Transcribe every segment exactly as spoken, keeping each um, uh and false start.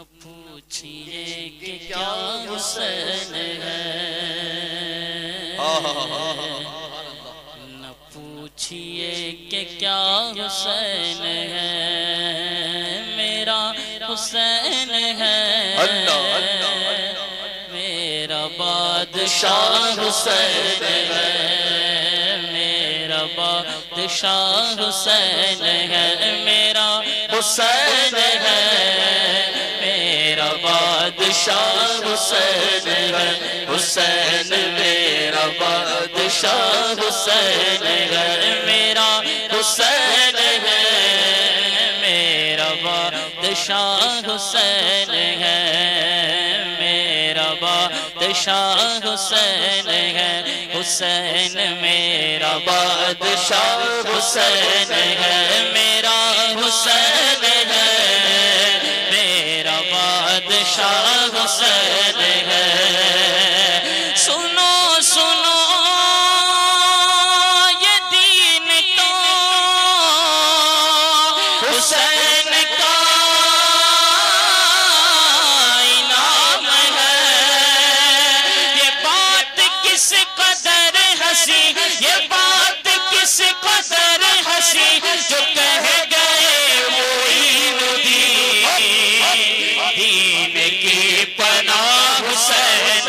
पूछिए कि क्या हुसैन है, न पूछिए कि क्या हुसैन है, मेरा हुसैन है, मेरा बादशाह हुसैन है, मेरा बादशाह हुसैन है, मेरा हुसैन है, बादशाह हुसैन है, हुसैन मेरा बादशाह हुसैन है, मेरा हुसैन है, मेरा बादशाह हुसैन है, मेरा बादशाह हुसैन है, हुसैन मेरा बादशाह हुसैन है, मेरा हुसैन है, मेरा बादशाह हुसैन है। सुनो सुनो ये दीन तो हुसैन का इनाम है, ये बात किस कदर हंसी, ये बात किस कदर हंसी, जो कह गए हुसैन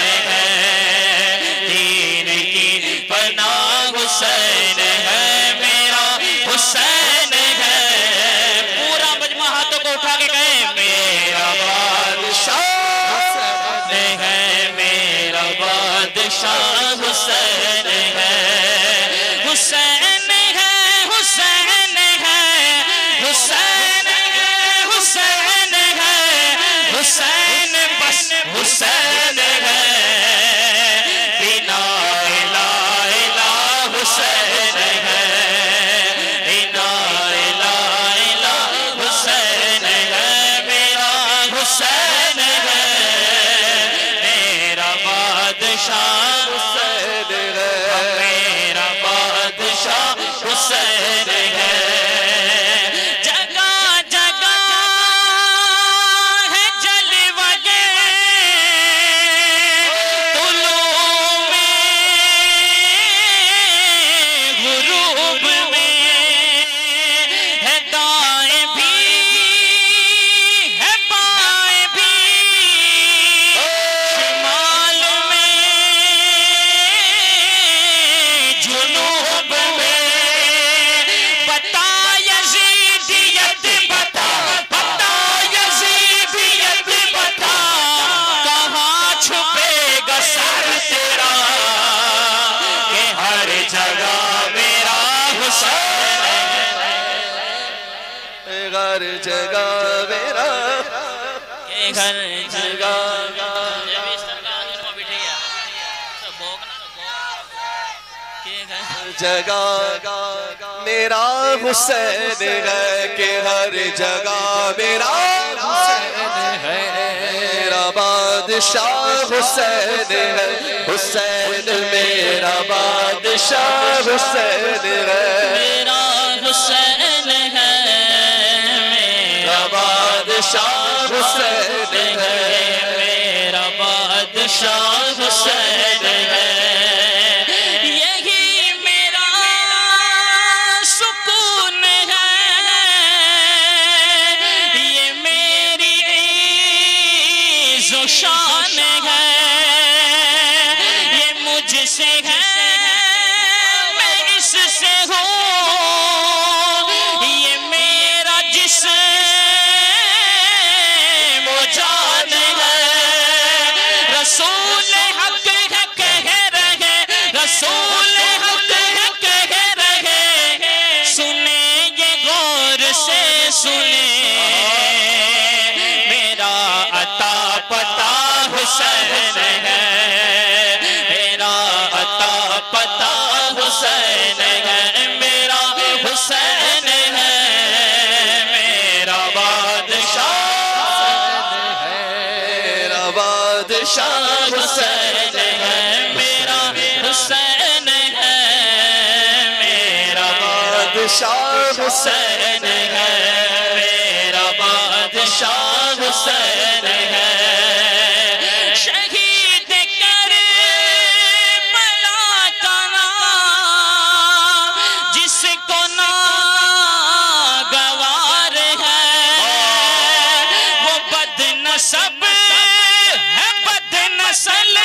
है, बिना इला इला हुसैन है, बिना इला इला हुसैन है, मेरा हुसैन है, मेरा बादशाह हुसैन है, मेरा बादशाह हुसैन है। हर जगह मेरा हर जगह जगह मेरा हुसैन है, के हर जगह मेरा हुसैन है, मेरा बादशाह हुसैन है, हुसैन मेरा बादशाह हुसैन है, मेरा हुसैन है, बादशाह हुसैन है, मेरा बादशाह हुसैन है। यही मेरा सुकून है, ये मेरी इज़्ज़ो शान है, ये मुझसे है मैं इससे हूँ, ये मेरा जिस्म हुसैन है, मेरा अता पता हुसैन है, मेरा हुसैन है, मेरा बादशाह है, मेरा बादशाह हुसैन है, मेरा हुसैन है, मेरा बादशाह हुसैन है, मेरा बादशाह हुसैन। हम सब हैं बदनस्ल,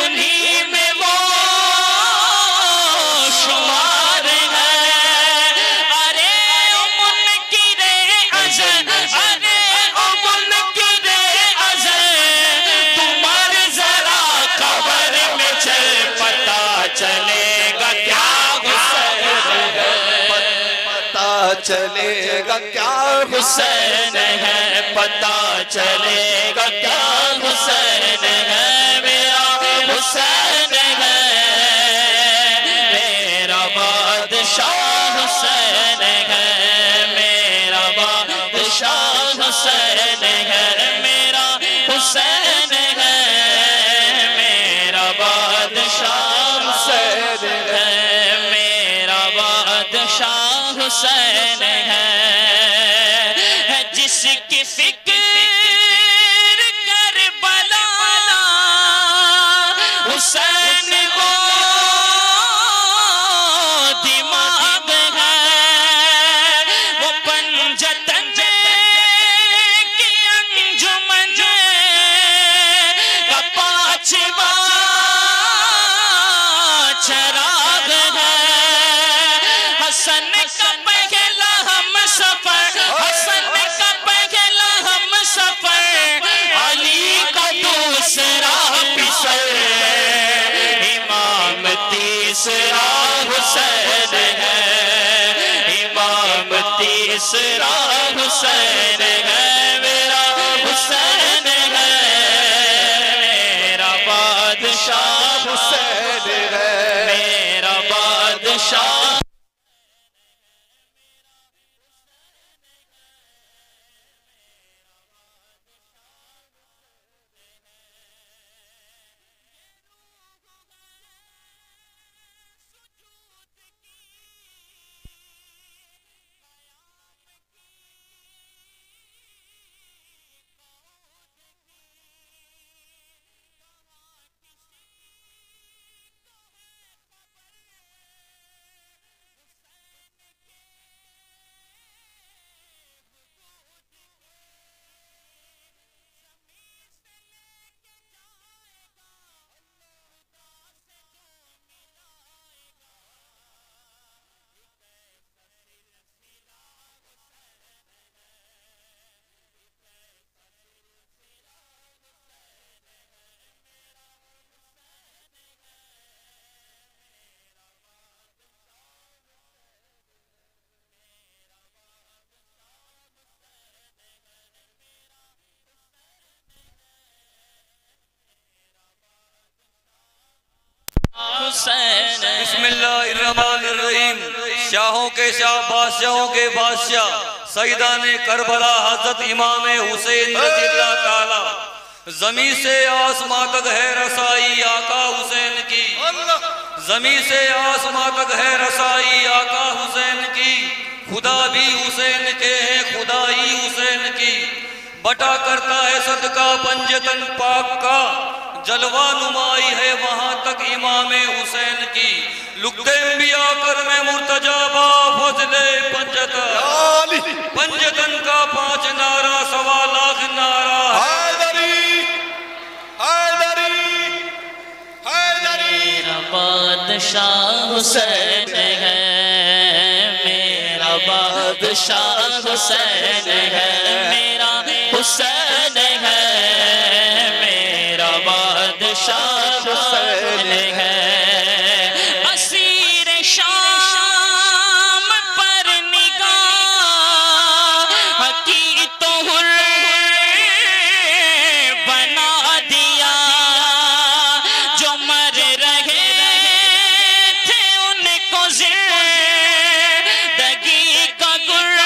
उन्हीं में वो शुमार हैं। अरे उनकी रे अज़ल, अरे उनकी रे अज़ल, तुम्हारे जरा खबर में चल पता चलेगा क्या हुसैन है, पता चलेगा क्या हुसैन है, पता चलेगा क्या हुसैन है। मेरा हुसैन है, मेरा बादशाह हुसैन है, मेरा बादशाह हुसैन है, मेरा हुसैन है, मेरा बादशाह हुसैन है, मेरा बादशाह हुसैन है। जिसकी फिक्र कर बला हुसैन वो दिमाग है, वो पंजतन की अंजुमन का पांचवा चिराग है। हसन का पहला हम सफर, हसन का पहला हम सफर, अली का दूसरा पिसर, इमाम तीसरा हुसैन है, इमाम तीसरा हुसैन है। मेरा हुसैन है, मेरा बादशाह हुसैन है, मेरा बादशाह। बिस्मिल्लाहिर्रहमानिर्रहीम। शाहों के शाह, बादशाहों के बादशाह, सईदाने करबला हजरत इमाम हुसैन रज़ियल्लाहु ताला। जमी से आसमां तक है रसाई आका हुसैन की, जमी से आसमां तक है रसाई आका हुसैन की। खुदा भी हुसैन के है, खुदाई हुसैन की। बटा करता है सदका पंजतन पाक का, जलवा नुमाई है वहां तक इमाम हुसैन की। लुकते भी आकर में मुर्तजाबा फजले पंजतन, पंजतन का पांच नारा सवा लाख नारा हैदरी, हैदरी, हैदरी। मेरा बादशाह हुसैन है, मेरा बादशाह हुसैन है, मेरा हुसैन है, मेरा बादशाह हुसैन है। असीर शाम पर निगाह की तो बना दिया, जो मर रहे थे उनको जिंदगी का गुल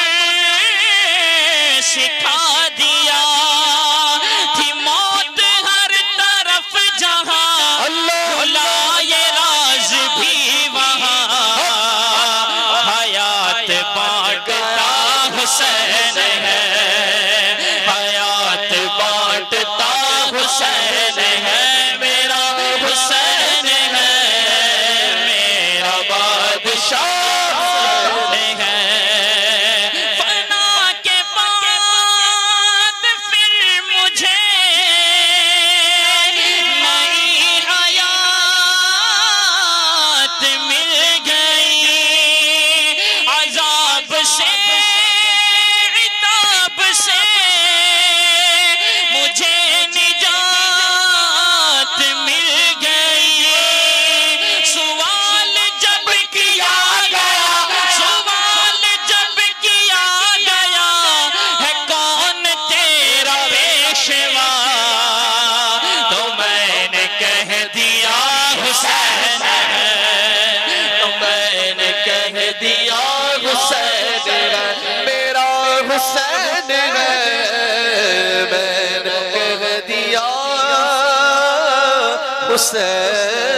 हुसैन।